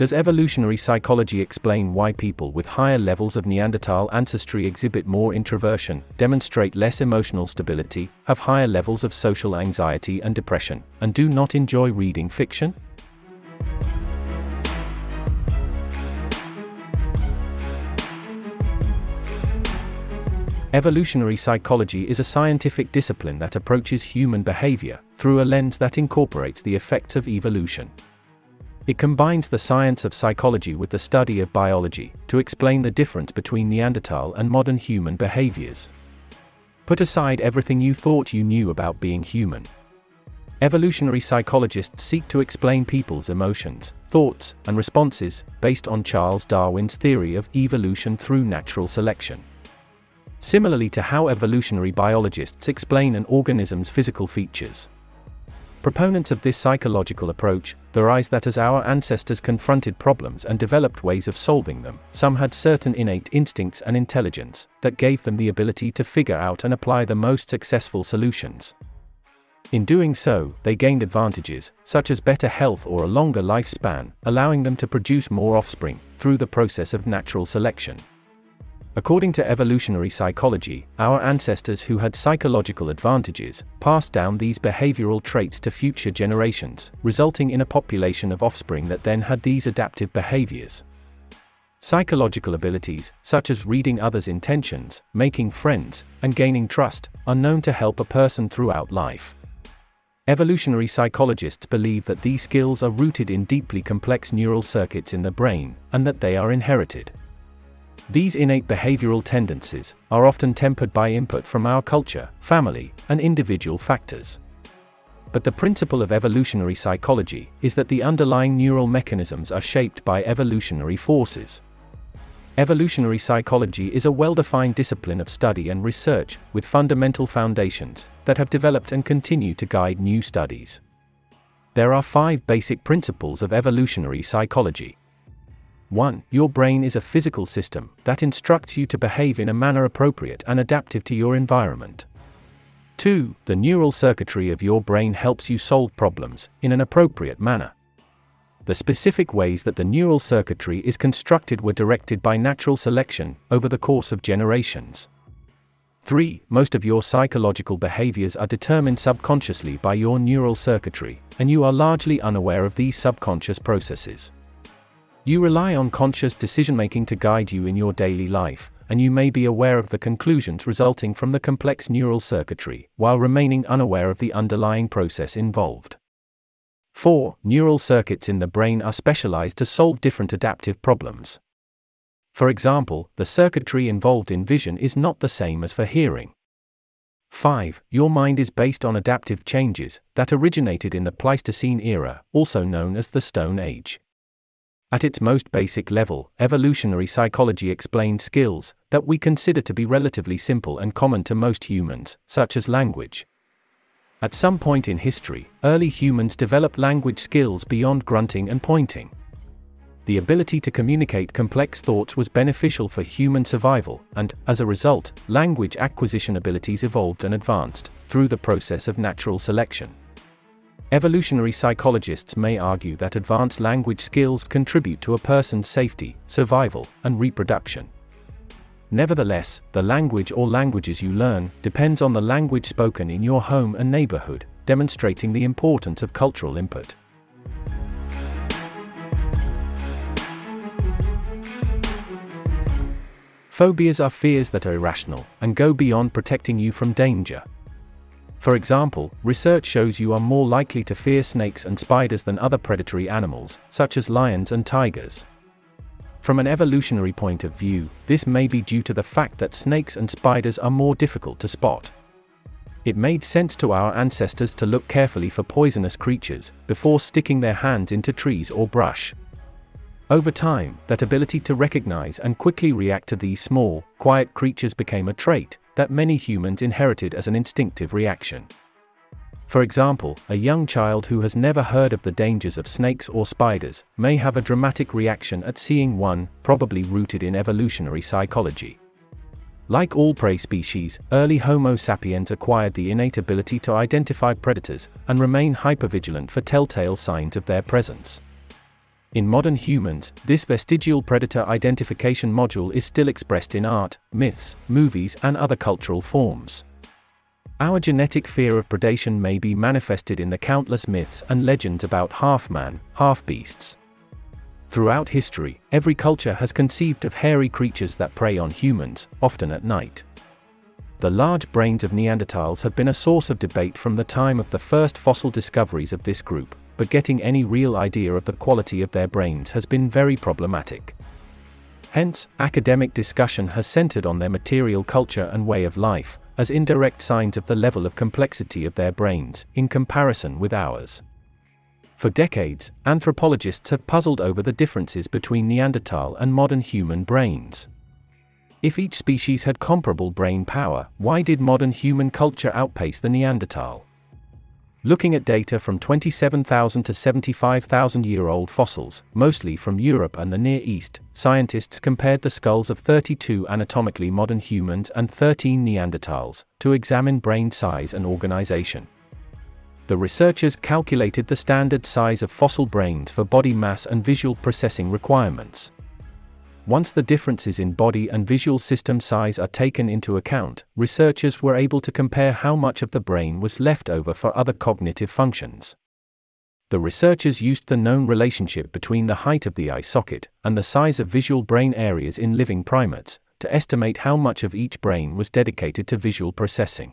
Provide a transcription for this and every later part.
Does evolutionary psychology explain why people with higher levels of Neanderthal ancestry exhibit more introversion, demonstrate less emotional stability, have higher levels of social anxiety and depression, and do not enjoy reading fiction? Evolutionary psychology is a scientific discipline that approaches human behavior through a lens that incorporates the effects of evolution. It combines the science of psychology with the study of biology to explain the difference between Neanderthal and modern human behaviors. Put aside everything you thought you knew about being human. Evolutionary psychologists seek to explain people's emotions, thoughts, and responses based on Charles Darwin's theory of evolution through natural selection. Similarly to how evolutionary biologists explain an organism's physical features. Proponents of this psychological approach theorize that as our ancestors confronted problems and developed ways of solving them, some had certain innate instincts and intelligence that gave them the ability to figure out and apply the most successful solutions. In doing so, they gained advantages, such as better health or a longer lifespan, allowing them to produce more offspring through the process of natural selection. According to evolutionary psychology, our ancestors who had psychological advantages passed down these behavioral traits to future generations, resulting in a population of offspring that then had these adaptive behaviors. Psychological abilities, such as reading others' intentions, making friends, and gaining trust, are known to help a person throughout life. Evolutionary psychologists believe that these skills are rooted in deeply complex neural circuits in the brain, and that they are inherited. These innate behavioral tendencies are often tempered by input from our culture, family, and individual factors. But the principle of evolutionary psychology is that the underlying neural mechanisms are shaped by evolutionary forces. Evolutionary psychology is a well-defined discipline of study and research with fundamental foundations that have developed and continue to guide new studies. There are 5 basic principles of evolutionary psychology. 1. Your brain is a physical system that instructs you to behave in a manner appropriate and adaptive to your environment. 2. The neural circuitry of your brain helps you solve problems in an appropriate manner. The specific ways that the neural circuitry is constructed were directed by natural selection over the course of generations. 3. Most of your psychological behaviors are determined subconsciously by your neural circuitry, and you are largely unaware of these subconscious processes. You rely on conscious decision-making to guide you in your daily life, and you may be aware of the conclusions resulting from the complex neural circuitry, while remaining unaware of the underlying process involved. 4. Neural circuits in the brain are specialized to solve different adaptive problems. For example, the circuitry involved in vision is not the same as for hearing. 5. Your mind is based on adaptive changes that originated in the Pleistocene era, also known as the Stone Age. At its most basic level, evolutionary psychology explains skills that we consider to be relatively simple and common to most humans, such as language. At some point in history, early humans developed language skills beyond grunting and pointing. The ability to communicate complex thoughts was beneficial for human survival, and, as a result, language acquisition abilities evolved and advanced through the process of natural selection. Evolutionary psychologists may argue that advanced language skills contribute to a person's safety, survival, and reproduction. Nevertheless, the language or languages you learn depends on the language spoken in your home and neighborhood, demonstrating the importance of cultural input. Phobias are fears that are irrational and go beyond protecting you from danger. For example, research shows you are more likely to fear snakes and spiders than other predatory animals, such as lions and tigers. From an evolutionary point of view, this may be due to the fact that snakes and spiders are more difficult to spot. It made sense to our ancestors to look carefully for poisonous creatures before sticking their hands into trees or brush. Over time, that ability to recognize and quickly react to these small, quiet creatures became a trait that many humans inherited as an instinctive reaction. For example, a young child who has never heard of the dangers of snakes or spiders may have a dramatic reaction at seeing one, probably rooted in evolutionary psychology. Like all prey species, early Homo sapiens acquired the innate ability to identify predators and remain hypervigilant for telltale signs of their presence. In modern humans, this vestigial predator identification module is still expressed in art, myths, movies, and other cultural forms. Our genetic fear of predation may be manifested in the countless myths and legends about half-man, half-beasts. Throughout history, every culture has conceived of hairy creatures that prey on humans, often at night. The large brains of Neanderthals have been a source of debate from the time of the first fossil discoveries of this group, but getting any real idea of the quality of their brains has been very problematic. Hence, academic discussion has centered on their material culture and way of life, as indirect signs of the level of complexity of their brains, in comparison with ours. For decades, anthropologists have puzzled over the differences between Neanderthal and modern human brains. If each species had comparable brain power, why did modern human culture outpace the Neanderthal? Looking at data from 27,000 to 75,000-year-old fossils, mostly from Europe and the Near East, scientists compared the skulls of 32 anatomically modern humans and 13 Neanderthals, to examine brain size and organization. The researchers calculated the standard size of fossil brains for body mass and visual processing requirements. Once the differences in body and visual system size are taken into account, researchers were able to compare how much of the brain was left over for other cognitive functions. The researchers used the known relationship between the height of the eye socket and the size of visual brain areas in living primates to estimate how much of each brain was dedicated to visual processing.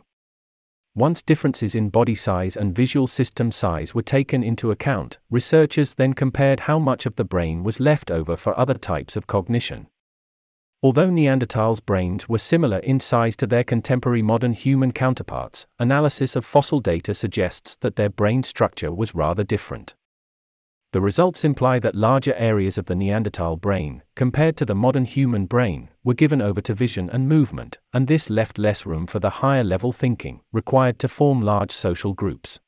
Once differences in body size and visual system size were taken into account, researchers then compared how much of the brain was left over for other types of cognition. Although Neanderthals' brains were similar in size to their contemporary modern human counterparts, analysis of fossil data suggests that their brain structure was rather different. The results imply that larger areas of the Neanderthal brain, compared to the modern human brain, were given over to vision and movement, and this left less room for the higher-level thinking required to form large social groups.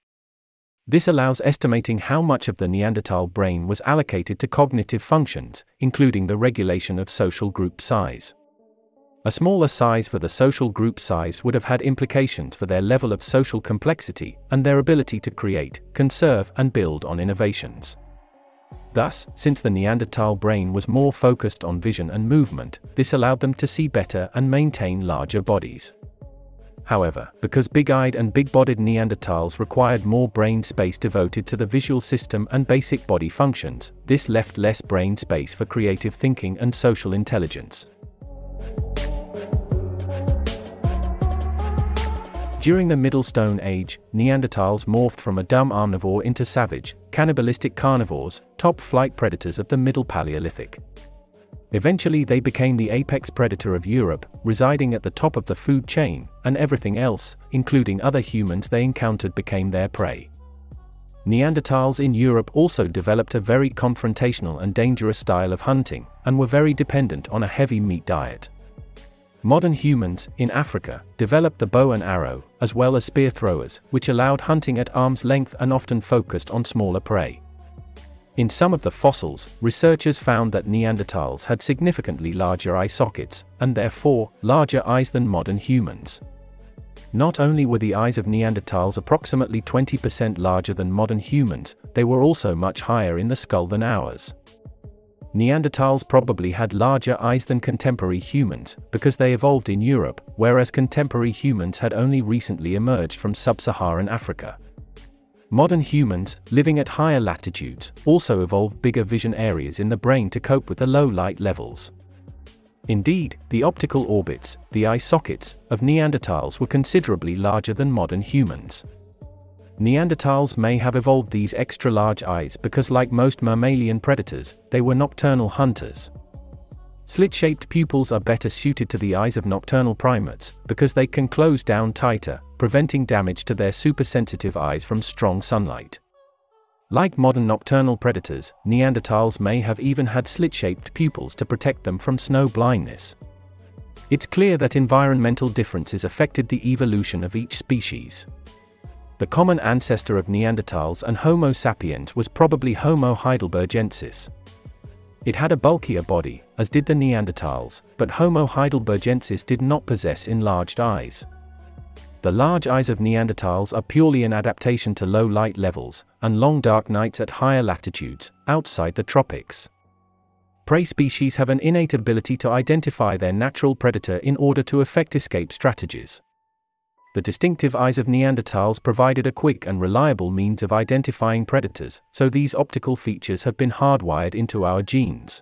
This allows estimating how much of the Neanderthal brain was allocated to cognitive functions, including the regulation of social group size. A smaller size for the social group size would have had implications for their level of social complexity and their ability to create, conserve, and build on innovations. Thus, since the Neanderthal brain was more focused on vision and movement, this allowed them to see better and maintain larger bodies. However, because big-eyed and big-bodied Neanderthals required more brain space devoted to the visual system and basic body functions, this left less brain space for creative thinking and social intelligence. During the Middle Stone Age, Neanderthals morphed from a dumb omnivore into savage, cannibalistic carnivores, top-flight predators of the Middle Paleolithic. Eventually they became the apex predator of Europe, residing at the top of the food chain, and everything else, including other humans they encountered, became their prey. Neanderthals in Europe also developed a very confrontational and dangerous style of hunting, and were very dependent on a heavy meat diet. Modern humans, in Africa, developed the bow and arrow, as well as spear throwers, which allowed hunting at arm's length and often focused on smaller prey. In some of the fossils, researchers found that Neanderthals had significantly larger eye sockets, and therefore, larger eyes than modern humans. Not only were the eyes of Neanderthals approximately 20% larger than modern humans, they were also much higher in the skull than ours. Neanderthals probably had larger eyes than contemporary humans, because they evolved in Europe, whereas contemporary humans had only recently emerged from sub-Saharan Africa. Modern humans, living at higher latitudes, also evolved bigger vision areas in the brain to cope with the low light levels. Indeed, the optical orbits, the eye sockets, of Neanderthals were considerably larger than modern humans. Neanderthals may have evolved these extra-large eyes because, like most mammalian predators, they were nocturnal hunters. Slit-shaped pupils are better suited to the eyes of nocturnal primates, because they can close down tighter, preventing damage to their supersensitive eyes from strong sunlight. Like modern nocturnal predators, Neanderthals may have even had slit-shaped pupils to protect them from snow blindness. It's clear that environmental differences affected the evolution of each species. The common ancestor of Neanderthals and Homo sapiens was probably Homo heidelbergensis. It had a bulkier body, as did the Neanderthals, but Homo heidelbergensis did not possess enlarged eyes. The large eyes of Neanderthals are purely an adaptation to low light levels, and long dark nights at higher latitudes, outside the tropics. Prey species have an innate ability to identify their natural predator in order to effect escape strategies. The distinctive eyes of Neanderthals provided a quick and reliable means of identifying predators, so these optical features have been hardwired into our genes.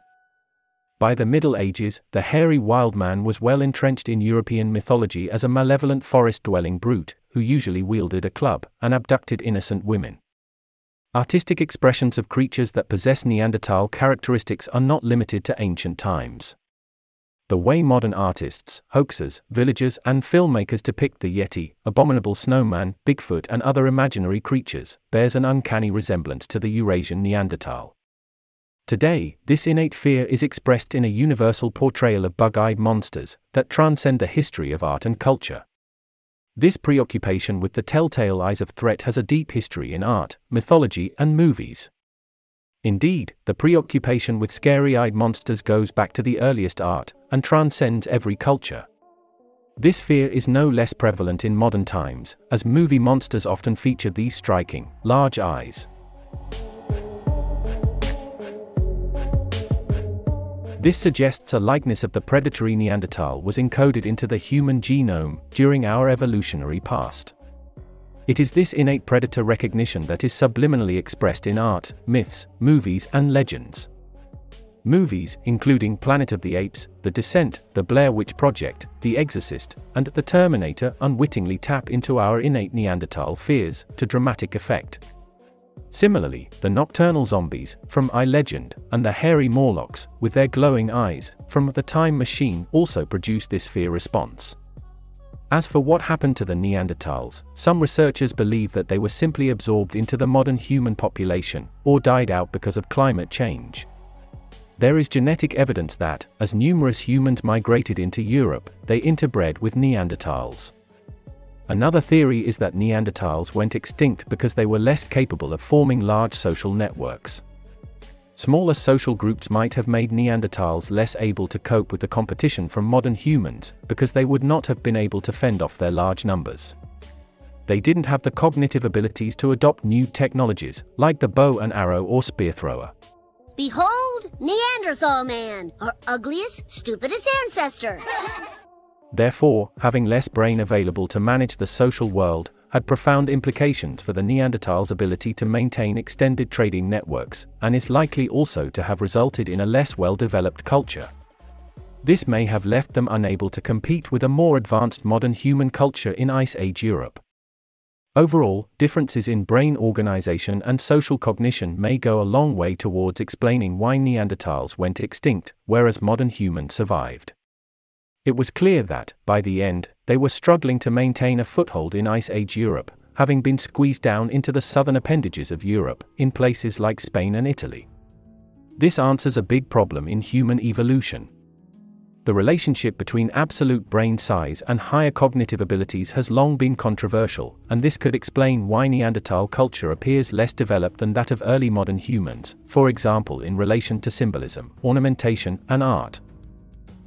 By the Middle Ages, the hairy wild man was well entrenched in European mythology as a malevolent forest-dwelling brute, who usually wielded a club and abducted innocent women. Artistic expressions of creatures that possess Neanderthal characteristics are not limited to ancient times. The way modern artists, hoaxers, villagers, and filmmakers depict the Yeti, abominable snowman, Bigfoot, and other imaginary creatures, bears an uncanny resemblance to the Eurasian Neanderthal. Today, this innate fear is expressed in a universal portrayal of bug-eyed monsters that transcend the history of art and culture. This preoccupation with the telltale eyes of threat has a deep history in art, mythology, and movies. Indeed, the preoccupation with scary-eyed monsters goes back to the earliest art, and transcends every culture. This fear is no less prevalent in modern times, as movie monsters often feature these striking, large eyes. This suggests a likeness of the predatory Neanderthal was encoded into the human genome during our evolutionary past. It is this innate predator recognition that is subliminally expressed in art, myths, movies, and legends. Movies, including Planet of the Apes, The Descent, The Blair Witch Project, The Exorcist, and The Terminator unwittingly tap into our innate Neanderthal fears, to dramatic effect. Similarly, the nocturnal zombies, from I Am Legend, and the hairy Morlocks, with their glowing eyes, from The Time Machine also produce this fear response. As for what happened to the Neanderthals, some researchers believe that they were simply absorbed into the modern human population, or died out because of climate change. There is genetic evidence that, as numerous humans migrated into Europe, they interbred with Neanderthals. Another theory is that Neanderthals went extinct because they were less capable of forming large social networks. Smaller social groups might have made Neanderthals less able to cope with the competition from modern humans, because they would not have been able to fend off their large numbers. They didn't have the cognitive abilities to adopt new technologies, like the bow and arrow or spear thrower. Behold, Neanderthal man, our ugliest, stupidest ancestor! Therefore, having less brain available to manage the social world had profound implications for the Neanderthals' ability to maintain extended trading networks, and is likely also to have resulted in a less well-developed culture. This may have left them unable to compete with a more advanced modern human culture in Ice Age Europe. Overall, differences in brain organization and social cognition may go a long way towards explaining why Neanderthals went extinct, whereas modern humans survived. It was clear that, by the end, they were struggling to maintain a foothold in Ice Age Europe, having been squeezed down into the southern appendages of Europe, in places like Spain and Italy. This answers a big problem in human evolution. The relationship between absolute brain size and higher cognitive abilities has long been controversial, and this could explain why Neanderthal culture appears less developed than that of early modern humans, for example in relation to symbolism, ornamentation, and art.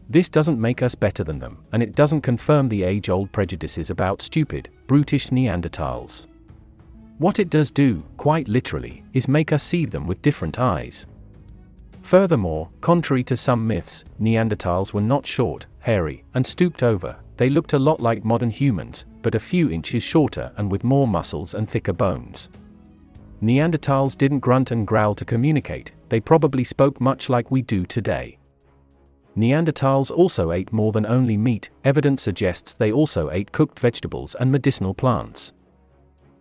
This doesn't make us better than them, and it doesn't confirm the age-old prejudices about stupid, brutish Neanderthals. What it does do, quite literally, is make us see them with different eyes. Furthermore, contrary to some myths, Neanderthals were not short, hairy, and stooped over. They looked a lot like modern humans, but a few inches shorter and with more muscles and thicker bones. Neanderthals didn't grunt and growl to communicate. They probably spoke much like we do today. Neanderthals also ate more than only meat. Evidence suggests they also ate cooked vegetables and medicinal plants.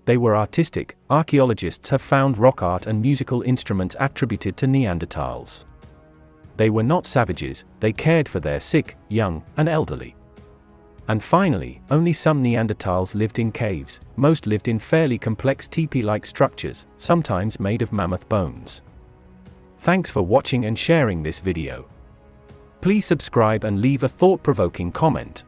They were artistic. Archaeologists have found rock art and musical instruments attributed to Neanderthals. They were not savages. They cared for their sick, young, and elderly. And finally, only some Neanderthals lived in caves. Most lived in fairly complex teepee-like structures, sometimes made of mammoth bones. Thanks for watching and sharing this video. Please subscribe and leave a thought-provoking comment.